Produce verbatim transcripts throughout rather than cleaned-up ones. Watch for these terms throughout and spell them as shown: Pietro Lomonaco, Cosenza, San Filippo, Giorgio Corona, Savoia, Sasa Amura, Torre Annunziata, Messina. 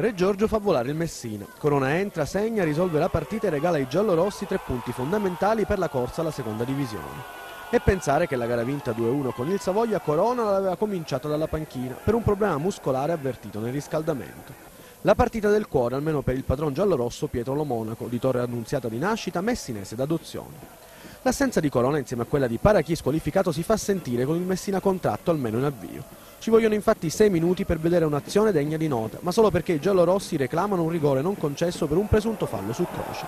Re Giorgio fa volare il Messina, Corona entra, segna, risolve la partita e regala ai giallorossi tre punti fondamentali per la corsa alla seconda divisione. E pensare che la gara vinta due a uno con il Savoia, Corona l'aveva cominciata dalla panchina per un problema muscolare avvertito nel riscaldamento. La partita del cuore almeno per il padron giallorosso Pietro Lomonaco, di Torre Annunziata di nascita, messinese d'adozione. L'assenza di Corona insieme a quella di Parachi squalificato si fa sentire con il Messina contratto almeno in avvio. Ci vogliono infatti sei minuti per vedere un'azione degna di nota, ma solo perché i giallorossi reclamano un rigore non concesso per un presunto fallo su Croce.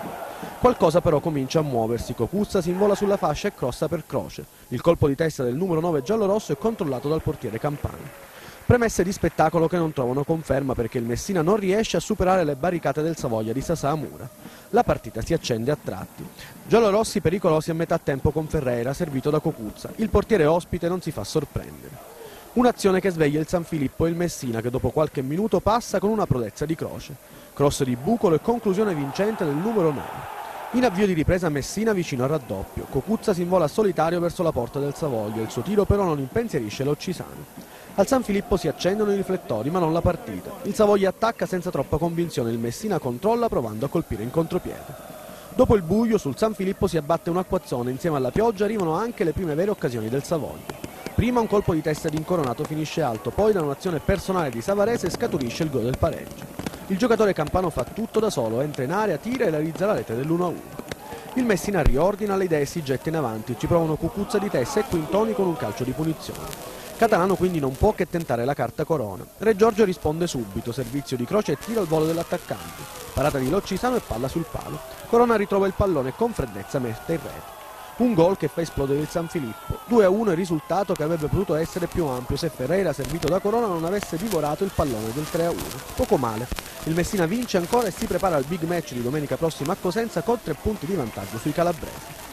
Qualcosa però comincia a muoversi, Cocuzza si invola sulla fascia e crossa per Croce. Il colpo di testa del numero nove giallorosso è controllato dal portiere Campana. Premesse di spettacolo che non trovano conferma perché il Messina non riesce a superare le barricate del Savoia di Sasa Amura. La partita si accende a tratti. Giallorossi pericolosi a metà tempo con Ferreira, servito da Cocuzza. Il portiere ospite non si fa sorprendere. Un'azione che sveglia il San Filippo e il Messina che dopo qualche minuto passa con una prodezza di Croce. Cross di Bucolo e conclusione vincente del numero nove. In avvio di ripresa Messina vicino al raddoppio. Cocuzza si invola solitario verso la porta del Savoia. Il suo tiro però non impensierisce l'Occisano. Al San Filippo si accendono i riflettori ma non la partita. Il Savoia attacca senza troppa convinzione, il Messina controlla provando a colpire in contropiede. Dopo il buio sul San Filippo si abbatte un acquazzone, insieme alla pioggia arrivano anche le prime vere occasioni del Savoia. Prima un colpo di testa di Incoronato finisce alto, poi da un'azione personale di Savarese scaturisce il gol del pareggio. Il giocatore Campano fa tutto da solo, entra in area, tira e realizza la rete dell'uno a uno. Il Messina riordina le idee e si getta in avanti, ci provano Cucuzza di testa e Quintoni con un calcio di punizione. Catalano quindi non può che tentare la carta Corona. Re Giorgio risponde subito, servizio di Croce e tiro al volo dell'attaccante. Parata di Loccisano e palla sul palo. Corona ritrova il pallone e con freddezza mette in rete. Un gol che fa esplodere il San Filippo. due a uno il risultato che avrebbe potuto essere più ampio se Ferreira, servito da Corona, non avesse divorato il pallone del tre a uno. Poco male. Il Messina vince ancora e si prepara al big match di domenica prossima a Cosenza con tre punti di vantaggio sui calabresi.